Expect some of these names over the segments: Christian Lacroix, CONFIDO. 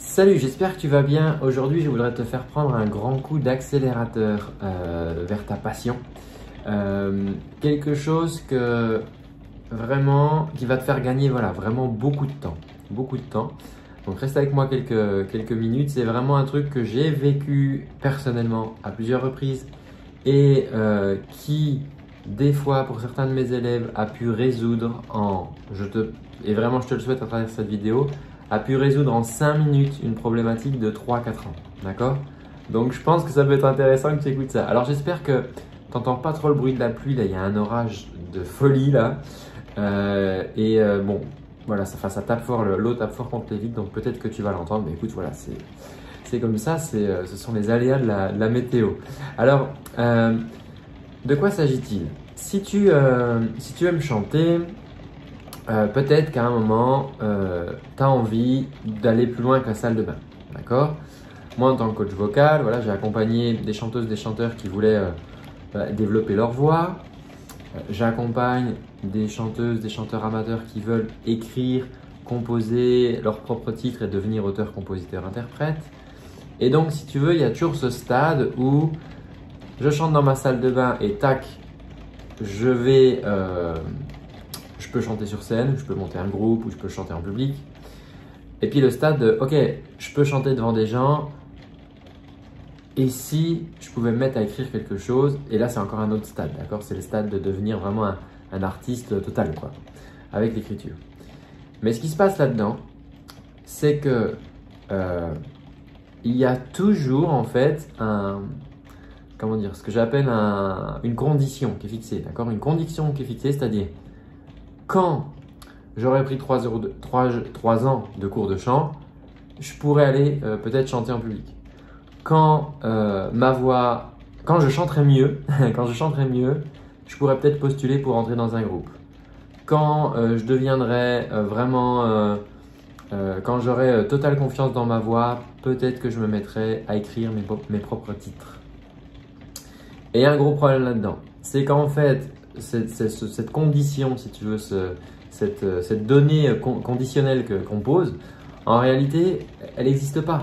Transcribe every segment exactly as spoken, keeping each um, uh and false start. Salut, j'espère que tu vas bien. Aujourd'hui, je voudrais te faire prendre un grand coup d'accélérateur euh, vers ta passion. Euh, quelque chose que vraiment qui va te faire gagner voilà, vraiment beaucoup de temps. Beaucoup de temps. Donc reste avec moi quelques, quelques minutes. C'est vraiment un truc que j'ai vécu personnellement à plusieurs reprises et euh, qui, des fois, pour certains de mes élèves, a pu résoudre en, je te, et vraiment je te le souhaite à travers cette vidéo, a pu résoudre en cinq minutes une problématique de trois à quatre ans, d'accord? Donc je pense que ça peut être intéressant que tu écoutes ça. Alors j'espère que tu n'entends pas trop le bruit de la pluie, là il y a un orage de folie là. Euh, et euh, bon, voilà, ça, enfin, ça tape fort, l'eau tape fort contre les vitres, donc peut-être que tu vas l'entendre, mais écoute, voilà, c'est comme ça, euh, ce sont les aléas de la, de la météo. Alors, euh, de quoi s'agit-il? Si tu euh, si tu aimes chanter, Euh, peut-être qu'à un moment, euh, tu as envie d'aller plus loin que la salle de bain, d'accord? Moi, en tant que coach vocal, voilà, j'ai accompagné des chanteuses, des chanteurs qui voulaient euh, euh, développer leur voix. Euh, J'accompagne des chanteuses, des chanteurs amateurs qui veulent écrire, composer leurs propres titres et devenir auteur, compositeur, interprète. Et donc, si tu veux, il y a toujours ce stade où je chante dans ma salle de bain et tac, je vais... Euh, Je peux chanter sur scène, je peux monter un groupe ou je peux chanter en public. Et puis le stade de, ok, je peux chanter devant des gens. Et si je pouvais me mettre à écrire quelque chose, et là c'est encore un autre stade, d'accord? C'est le stade de devenir vraiment un, un artiste total, quoi, avec l'écriture. Mais ce qui se passe là-dedans, c'est que euh, il y a toujours en fait un... Comment dire? Ce que j'appelle un, une condition qui est fixée, d'accord? Une condition qui est fixée, c'est-à-dire... Quand j'aurais pris trois ans de cours de chant, je pourrais aller euh, peut-être chanter en public. Quand euh, ma voix, quand je chanterai mieux, quand je chanterai mieux, je pourrais peut-être postuler pour entrer dans un groupe. Quand euh, je deviendrai euh, vraiment, euh, euh, quand j'aurai euh, totale confiance dans ma voix, peut-être que je me mettrai à écrire mes, mes propres titres. Et il y a un gros problème là-dedans, c'est qu'en fait, Cette, cette, cette condition, si tu veux, ce, cette, cette donnée con, conditionnelle qu'on pose, en réalité, elle n'existe pas.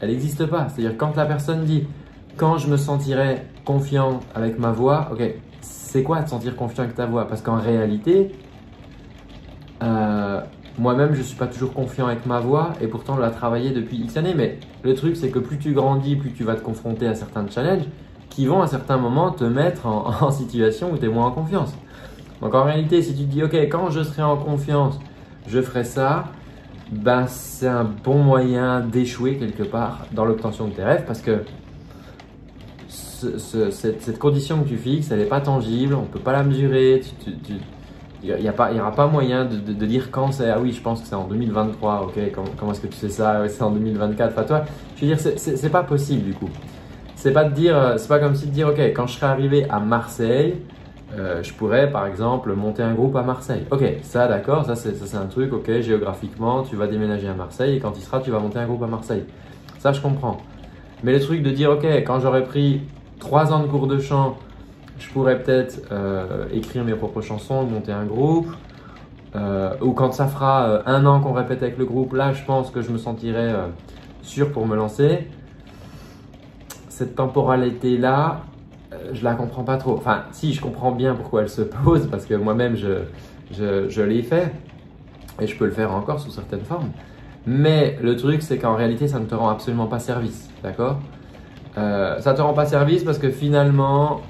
Elle n'existe pas. C'est-à-dire quand la personne dit « quand je me sentirai confiant avec ma voix », ok, c'est quoi te sentir confiant avec ta voix? Parce qu'en réalité, euh, moi-même, je ne suis pas toujours confiant avec ma voix et pourtant, je l'ai travaillé depuis X années. Mais le truc, c'est que plus tu grandis, plus tu vas te confronter à certains challenges qui vont à certains moments te mettre en, en situation où tu es moins en confiance. Donc en réalité, si tu te dis « ok, quand je serai en confiance, je ferai ça », ben c'est un bon moyen d'échouer quelque part dans l'obtention de tes rêves parce que ce, ce, cette, cette condition que tu fixes, elle n'est pas tangible, on ne peut pas la mesurer, il n'y aura pas moyen de, de, de dire quand c'est « ah oui, je pense que c'est en deux mille vingt-trois, ok, comment, comment est-ce que tu sais ça, c'est en deux mille vingt-quatre », enfin toi, je veux dire, ce n'est pas possible du coup. C'est pas de dire, c'est pas comme si de dire, ok, quand je serai arrivé à Marseille, euh, je pourrais par exemple monter un groupe à Marseille. Ok, ça d'accord, ça c'est un truc, ok, géographiquement, tu vas déménager à Marseille et quand il sera, tu vas monter un groupe à Marseille. Ça, je comprends. Mais le truc de dire, ok, quand j'aurai pris trois ans de cours de chant, je pourrais peut-être euh, écrire mes propres chansons, monter un groupe. Euh, ou quand ça fera euh, un an qu'on répète avec le groupe, là, je pense que je me sentirai euh, sûr pour me lancer. Cette temporalité-là, euh, je la comprends pas trop. Enfin, si, je comprends bien pourquoi elle se pose, parce que moi-même, je, je, je l'ai fait et je peux le faire encore sous certaines formes. Mais le truc, c'est qu'en réalité, ça ne te rend absolument pas service, d'accord? euh, Ça te rend pas service parce que finalement,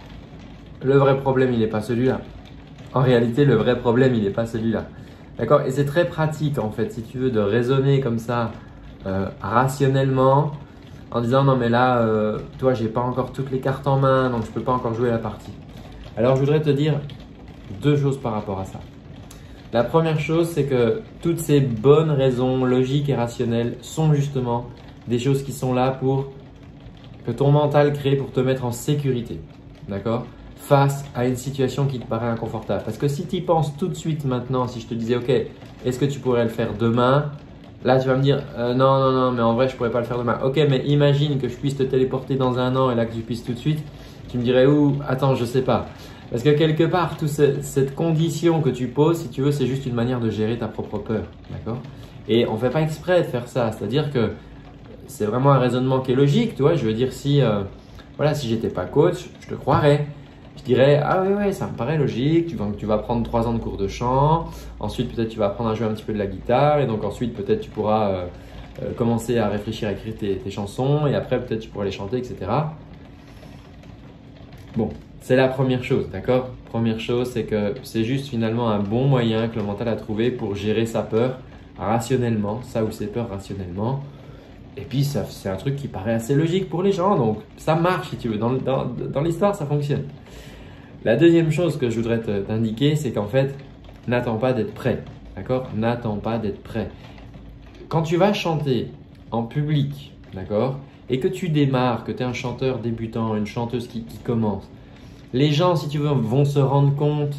le vrai problème, il n'est pas celui-là. En réalité, le vrai problème, il n'est pas celui-là, d'accord? Et c'est très pratique, en fait, si tu veux, de raisonner comme ça, euh, rationnellement, en disant non mais là, euh, toi j'ai pas encore toutes les cartes en main, donc je peux pas encore jouer la partie. Alors je voudrais te dire deux choses par rapport à ça. La première chose, c'est que toutes ces bonnes raisons logiques et rationnelles sont justement des choses qui sont là pour que ton mental crée pour te mettre en sécurité, d'accord, face à une situation qui te paraît inconfortable. Parce que si tu y penses tout de suite maintenant, si je te disais ok, est-ce que tu pourrais le faire demain? Là, tu vas me dire euh, « non, non, non, mais en vrai, je ne pourrais pas le faire demain. » Ok, mais imagine que je puisse te téléporter dans un an et là que tu puisses tout de suite. Tu me dirais « ouh, attends, je ne sais pas. » Parce que quelque part, toute ce, cette condition que tu poses, si tu veux, c'est juste une manière de gérer ta propre peur, d'accord? Et on ne fait pas exprès de faire ça. C'est-à-dire que c'est vraiment un raisonnement qui est logique, tu vois. Je veux dire, si, euh, voilà, si j'étais pas coach, je te croirais. Je dirais, ah oui, oui, ça me paraît logique, tu, donc, tu vas prendre trois ans de cours de chant, ensuite peut-être tu vas apprendre à jouer un petit peu de la guitare, et donc ensuite peut-être tu pourras euh, euh, commencer à réfléchir à écrire tes, tes chansons, et après peut-être tu pourras les chanter, et cetera. Bon, c'est la première chose, d'accord? Première chose, c'est que c'est juste finalement un bon moyen que le mental a trouvé pour gérer sa peur rationnellement, ça ou ses peurs rationnellement. Et puis, c'est un truc qui paraît assez logique pour les gens, donc ça marche si tu veux. Dans, dans, dans l'histoire, ça fonctionne. La deuxième chose que je voudrais t'indiquer, c'est qu'en fait, n'attends pas d'être prêt, d'accord? N'attends pas d'être prêt. Quand tu vas chanter en public, d'accord? Et que tu démarres, que tu es un chanteur débutant, une chanteuse qui, qui commence, les gens, si tu veux, vont se rendre compte,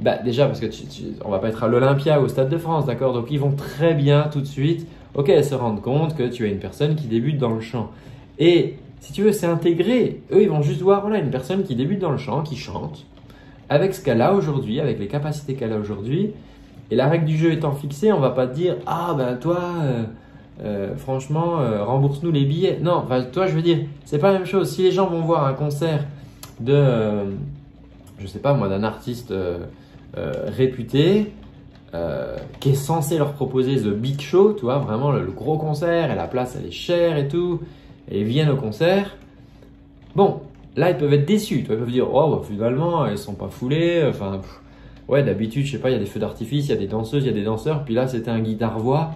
bah, déjà parce que tu, tu, on va pas être à l'Olympia ou au Stade de France, d'accord? Donc, ils vont très bien tout de suite... Ok, elles se rendent compte que tu es une personne qui débute dans le chant. Et si tu veux, c'est intégré. Eux, ils vont juste voir, voilà, une personne qui débute dans le chant, qui chante, avec ce qu'elle a aujourd'hui, avec les capacités qu'elle a aujourd'hui. Et la règle du jeu étant fixée, on ne va pas te dire, ah ben toi, euh, euh, franchement, euh, rembourse-nous les billets. Non, enfin, toi, je veux dire, c'est pas la même chose. Si les gens vont voir un concert de, euh, je sais pas moi, d'un artiste euh, euh, réputé, Euh, qui est censé leur proposer The Big Show, tu vois, vraiment le, le gros concert, et la place elle est chère et tout, et ils viennent au concert. Bon, là ils peuvent être déçus, tu vois, ils peuvent dire, oh, bah, finalement ils sont pas foulés, enfin, pff, ouais, d'habitude, je sais pas, il y a des feux d'artifice, il y a des danseuses, il y a des danseurs, puis là c'était un guitare-voix.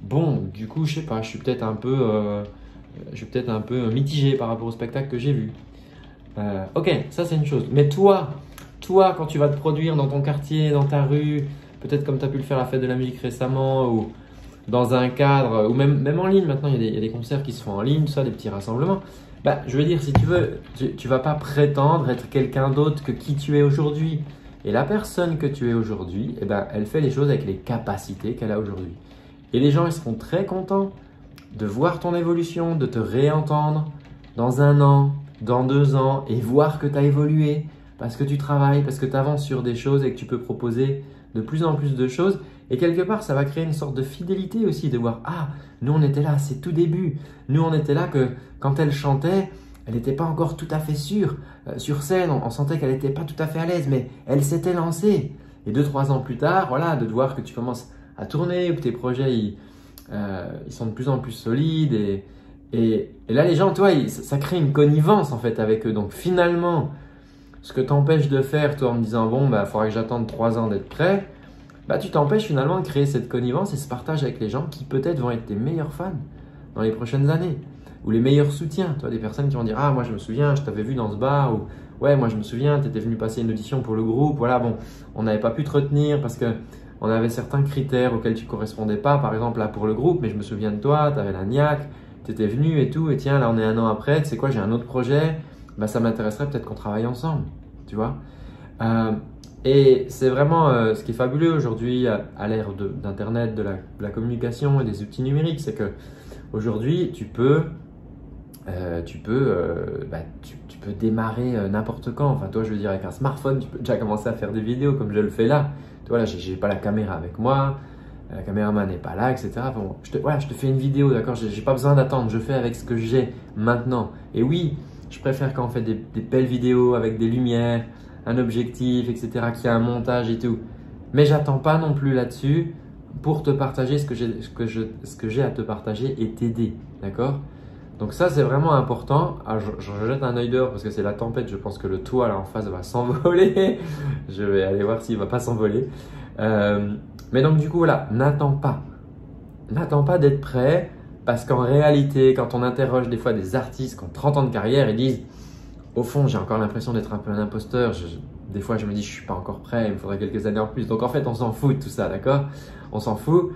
Bon, du coup, je sais pas, je suis peut-être un peu, euh, je suis peut-être un peu mitigé par rapport au spectacle que j'ai vu. Euh, ok, ça c'est une chose, mais toi, toi, quand tu vas te produire dans ton quartier, dans ta rue, peut-être comme tu as pu le faire à la fête de la musique récemment ou dans un cadre, ou même, même en ligne maintenant, il y, a des, il y a des concerts qui se font en ligne, ça, des petits rassemblements. Bah, je veux dire, si tu veux, tu ne vas pas prétendre être quelqu'un d'autre que qui tu es aujourd'hui. Et la personne que tu es aujourd'hui, eh ben, elle fait les choses avec les capacités qu'elle a aujourd'hui. Et les gens, ils seront très contents de voir ton évolution, de te réentendre dans un an, dans deux ans, et voir que tu as évolué parce que tu travailles, parce que tu avances sur des choses et que tu peux proposer de plus en plus de choses, et quelque part ça va créer une sorte de fidélité aussi, de voir, ah, nous on était là, c'est tout début, nous on était là que quand elle chantait, elle n'était pas encore tout à fait sûre, euh, sur scène on, on sentait qu'elle n'était pas tout à fait à l'aise, mais elle s'était lancée, et deux, trois ans plus tard, voilà, de voir que tu commences à tourner, que tes projets ils, euh, ils sont de plus en plus solides, et, et, et là les gens, toi, ils, ça, ça crée une connivence en fait avec eux, donc finalement, ce que t'empêches de faire, toi, en me disant, bon, bah, il faudra que j'attende trois ans d'être prêt, bah, tu t'empêches finalement de créer cette connivence et ce partage avec les gens qui peut-être vont être tes meilleurs fans dans les prochaines années, ou les meilleurs soutiens, toi, des personnes qui vont dire, ah, moi, je me souviens, je t'avais vu dans ce bar, ou ouais, moi, je me souviens, tu étais venu passer une audition pour le groupe, voilà, bon, on n'avait pas pu te retenir parce que on avait certains critères auxquels tu correspondais pas, par exemple, là, pour le groupe, mais je me souviens de toi, tu avais la niaque, tu étais venu et tout, et tiens, là, on est un an après, tu sais quoi, j'ai un autre projet. Ben, ça m'intéresserait peut-être qu'on travaille ensemble, tu vois. Euh, et c'est vraiment euh, ce qui est fabuleux aujourd'hui à, à l'ère d'Internet, de, de, de la communication et des outils numériques, c'est que aujourd'hui tu peux, euh, tu peux, euh, bah, tu, tu peux démarrer euh, n'importe quand. Enfin, toi, je veux dire, avec un smartphone, tu peux déjà commencer à faire des vidéos comme je le fais là. Tu vois, là, j'ai pas la caméra avec moi, la caméraman n'est pas là, et cetera. Enfin, bon, je te, voilà, je te fais une vidéo, d'accord. J'ai pas besoin d'attendre, je fais avec ce que j'ai maintenant. Et oui. Je préfère quand on fait des, des belles vidéos avec des lumières, un objectif, et cetera, qui a un montage et tout. Mais j'attends pas non plus là-dessus pour te partager ce que j'ai ce que je, ce que j'ai à te partager et t'aider, d'accord? Donc ça, c'est vraiment important. Alors, je, je jette un œil dehors parce que c'est la tempête. Je pense que le toit là en face va s'envoler. Je vais aller voir s'il va pas s'envoler. Euh, mais donc du coup, voilà, n'attends pas. N'attends pas d'être prêt. Parce qu'en réalité, quand on interroge des fois des artistes qui ont trente ans de carrière, ils disent « Au fond, j'ai encore l'impression d'être un peu un imposteur. Je, des fois, je me dis « Je ne suis pas encore prêt, il me faudrait quelques années en plus. » Donc en fait, on s'en fout de tout ça, d'accord? On s'en fout.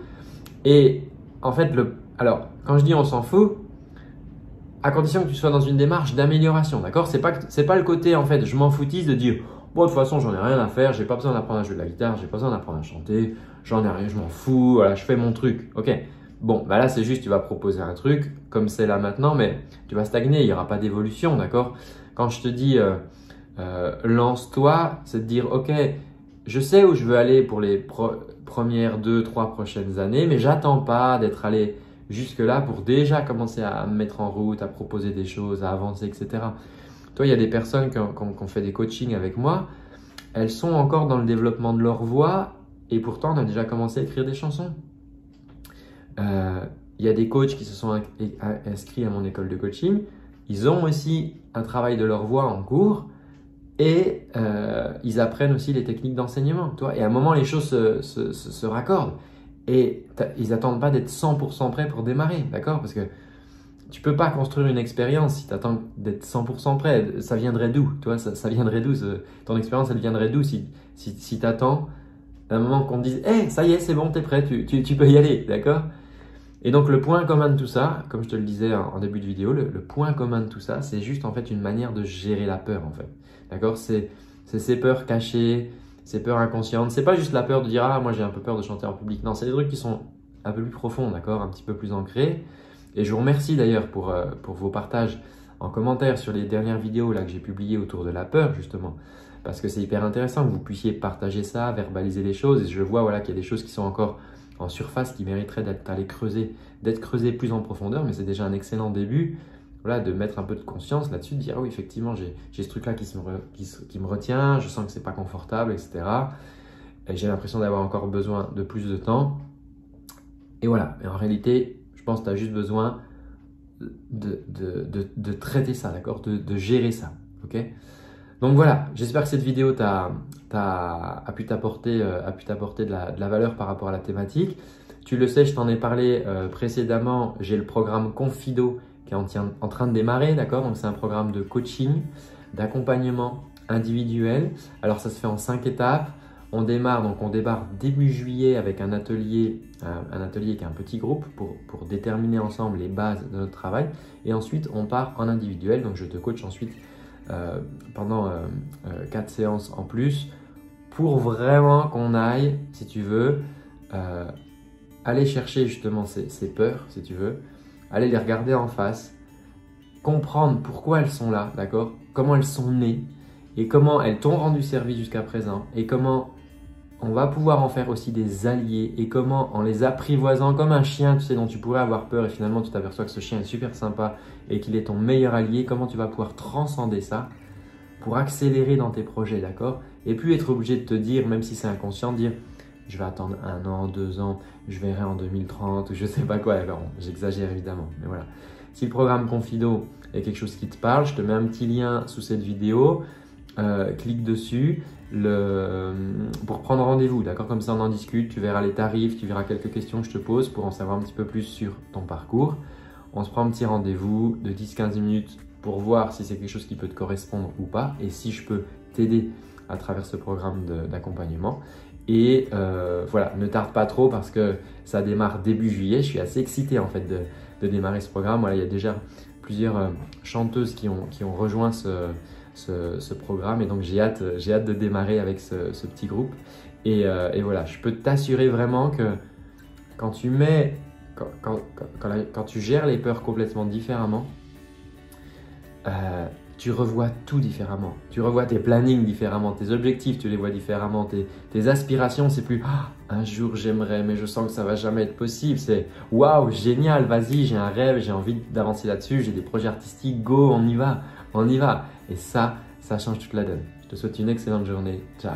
Et en fait, le, alors quand je dis « on s'en fout », à condition que tu sois dans une démarche d'amélioration, d'accord? C'est pas, c'est pas le côté en fait « je m'en foutisse » de dire « Bon, de toute façon, j'en ai rien à faire, j'ai pas besoin d'apprendre à jouer de la guitare, j'ai pas besoin d'apprendre à chanter, j'en ai rien, je m'en fous, voilà, je fais mon truc. » Ok. Bon, bah là, c'est juste, tu vas proposer un truc comme c'est là maintenant, mais tu vas stagner, il n'y aura pas d'évolution, d'accord? Quand je te dis euh, euh, lance-toi, c'est de dire, ok, je sais où je veux aller pour les pro- premières deux, trois prochaines années, mais j'attends pas d'être allé jusque-là pour déjà commencer à, à me mettre en route, à proposer des choses, à avancer, et cetera. Toi, il y a des personnes qui ont, qui ont, qui ont fait des coachings avec moi, elles sont encore dans le développement de leur voix et pourtant, on a déjà commencé à écrire des chansons. Euh, il y a des coachs qui se sont inscrits à mon école de coaching, ils ont aussi un travail de leur voix en cours et euh, ils apprennent aussi les techniques d'enseignement. Et à un moment, les choses se, se, se, se raccordent et ils n'attendent pas d'être cent pour cent prêts pour démarrer, d'accord? Parce que tu ne peux pas construire une expérience si tu attends d'être cent pour cent prêt. Ça viendrait d'où? Toi, ça, ça viendrait d'où? Ton expérience, elle viendrait d'où si, si, si tu attends d'un moment qu'on te dise « Hey, ça y est, c'est bon, tu es prêt, tu, tu, tu peux y aller, d'accord ?» Et donc, le point commun de tout ça, comme je te le disais en début de vidéo, le, le point commun de tout ça, c'est juste en fait une manière de gérer la peur en fait, d'accord? C'est ces peurs cachées, ces peurs inconscientes. C'est pas juste la peur de dire « Ah, moi, j'ai un peu peur de chanter en public. » Non, c'est des trucs qui sont un peu plus profonds, d'accord? Un petit peu plus ancrés. Et je vous remercie d'ailleurs pour, euh, pour vos partages en commentaire sur les dernières vidéos là, que j'ai publiées autour de la peur justement. Parce que c'est hyper intéressant que vous puissiez partager ça, verbaliser les choses. Et je vois voilà, qu'il y a des choses qui sont encore en surface, qui mériteraient d'être creusées, d'être creusées plus en profondeur. Mais c'est déjà un excellent début voilà, de mettre un peu de conscience là-dessus, de dire « Ah oui, effectivement, j'ai ce truc-là qui, qui, qui me retient, je sens que ce n'est pas confortable, et cetera. Et j'ai l'impression d'avoir encore besoin de plus de temps. » Et voilà, mais en réalité… Je pense que tu as juste besoin de, de, de, de traiter ça, d'accord, de, de gérer ça, ok? Donc voilà, j'espère que cette vidéo t'a, t'a, a pu t'apporter euh, de, la, de la valeur par rapport à la thématique. Tu le sais, je t'en ai parlé euh, précédemment, j'ai le programme CONFIDO qui est en, en train de démarrer, d'accord? Donc c'est un programme de coaching, d'accompagnement individuel. Alors ça se fait en cinq étapes. On démarre, donc on démarre début juillet avec un atelier, un, un atelier qui est un petit groupe pour, pour déterminer ensemble les bases de notre travail. Et ensuite, on part en individuel. Donc, je te coach ensuite euh, pendant euh, euh, quatre séances en plus pour vraiment qu'on aille, si tu veux, euh, aller chercher justement ces, ces peurs, si tu veux, aller les regarder en face, comprendre pourquoi elles sont là, d'accord? Comment elles sont nées et comment elles t'ont rendu service jusqu'à présent et comment on va pouvoir en faire aussi des alliés et comment en les apprivoisant comme un chien, tu sais, dont tu pourrais avoir peur et finalement tu t'aperçois que ce chien est super sympa et qu'il est ton meilleur allié, comment tu vas pouvoir transcender ça pour accélérer dans tes projets, d'accord? Et puis être obligé de te dire, même si c'est inconscient, de dire je vais attendre un an, deux ans, je verrai en deux mille trente ou je sais pas quoi. Alors j'exagère évidemment, mais voilà. Si le programme Confido est quelque chose qui te parle, je te mets un petit lien sous cette vidéo. Euh, clique dessus le, pour prendre rendez-vous, d'accord? Comme ça, on en discute, tu verras les tarifs, tu verras quelques questions que je te pose pour en savoir un petit peu plus sur ton parcours. On se prend un petit rendez-vous de dix à quinze minutes pour voir si c'est quelque chose qui peut te correspondre ou pas et si je peux t'aider à travers ce programme d'accompagnement. Et euh, voilà, ne tarde pas trop parce que ça démarre début juillet. Je suis assez excité en fait de, de démarrer ce programme. Voilà, il y a déjà plusieurs euh, chanteuses qui ont, qui ont rejoint ce... Ce, ce programme et donc j'ai hâte, j'ai hâte de démarrer avec ce, ce petit groupe et, euh, et voilà, je peux t'assurer vraiment que quand tu mets, quand, quand, quand, la, quand tu gères les peurs complètement différemment, euh, tu revois tout différemment, tu revois tes plannings différemment, tes objectifs tu les vois différemment, tes, tes aspirations, c'est plus ah, un jour j'aimerais mais je sens que ça va jamais être possible, c'est waouh génial, vas-y j'ai un rêve, j'ai envie d'avancer là-dessus, j'ai des projets artistiques, go on y va, on y va. Et ça, ça change toute la donne. Je te souhaite une excellente journée. Ciao.